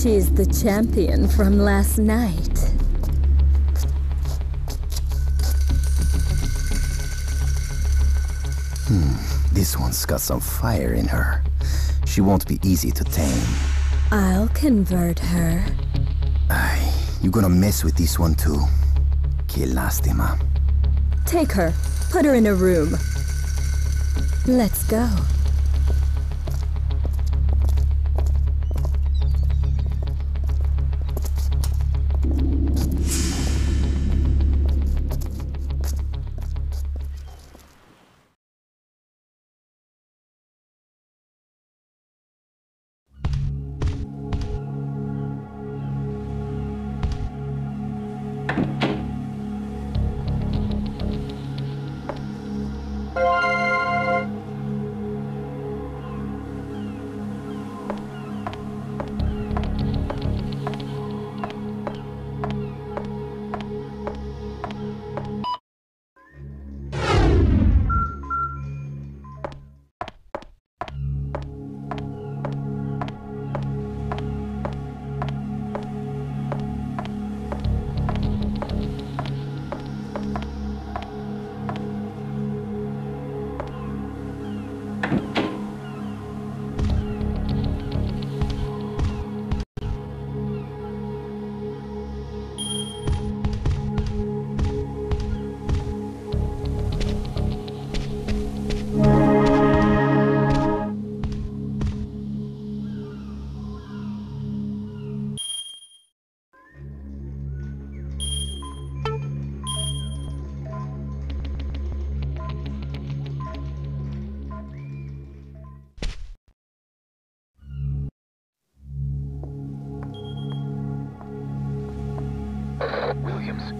She's the champion from last night. This one's got some fire in her. She won't be easy to tame. I'll convert her. Aye, you're gonna mess with this one too. Que lástima. Take her. Put her in a room. Let's go.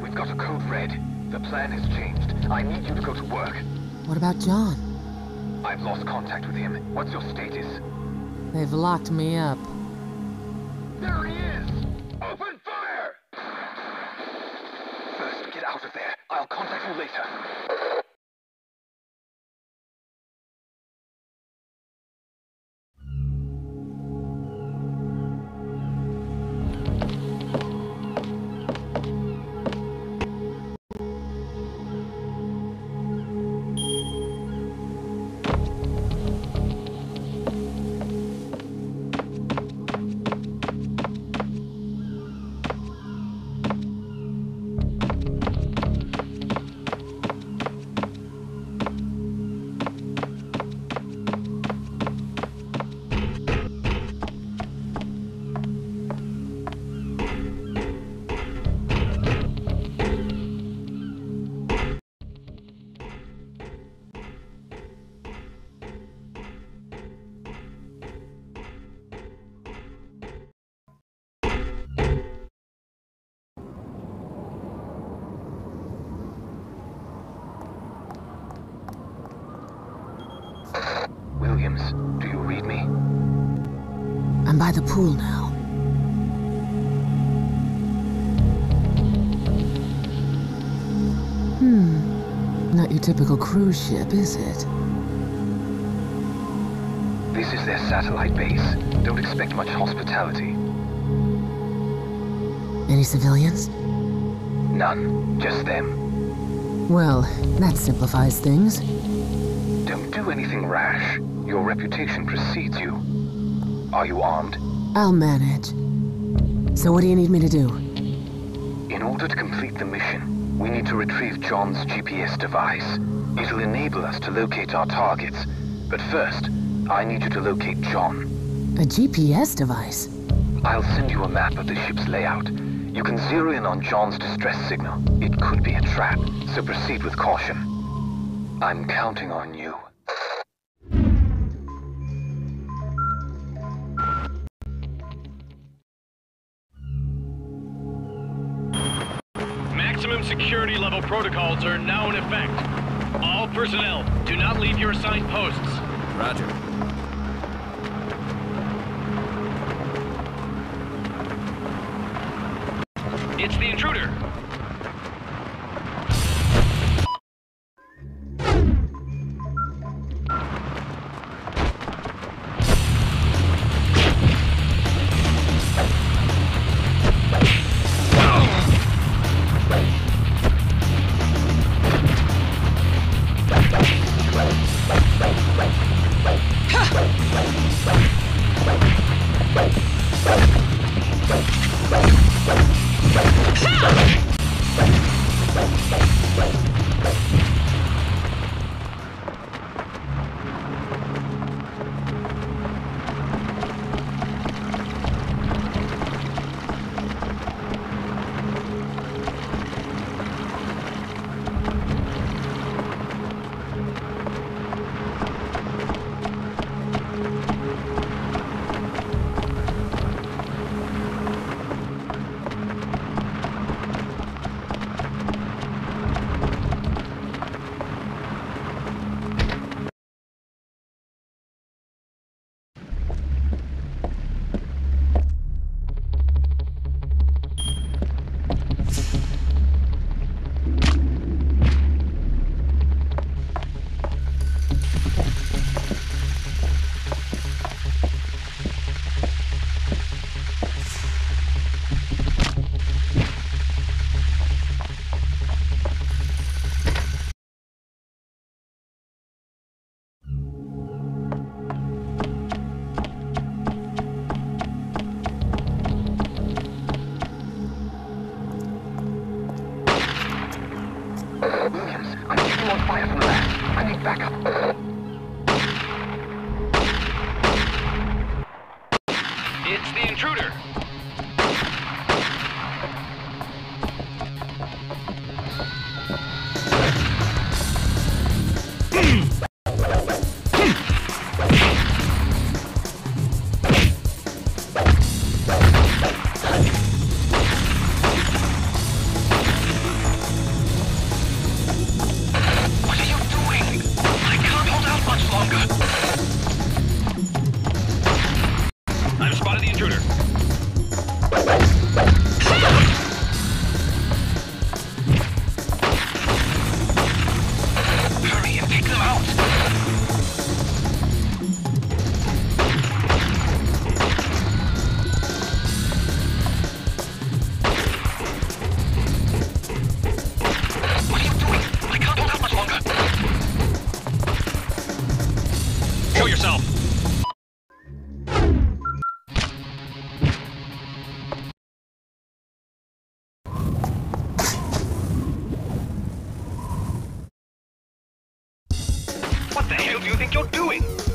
We've got a code red. The plan has changed. I need you to go to work. What about John? I've lost contact with him. What's your status? They've locked me up. There he is! Open fire! First, get out of there. I'll contact you later. Do you read me? I'm by the pool now. Not your typical cruise ship, is it? This is their satellite base. Don't expect much hospitality. Any civilians? None. Just them. Well, that simplifies things. Don't do anything rash. Your reputation precedes you. Are you armed? I'll manage. So what do you need me to do? In order to complete the mission, we need to retrieve John's GPS device. It'll enable us to locate our targets. But first, I need you to locate John. A GPS device? I'll send you a map of the ship's layout. You can zero in on John's distress signal. It could be a trap, so proceed with caution. I'm counting on you. Maximum security level protocols are now in effect. All personnel, do not leave your assigned posts. Roger. It's the intruder. Williams, I'm catching on fire from the left. I need backup. It's the intruder. What the hell do you think you're doing?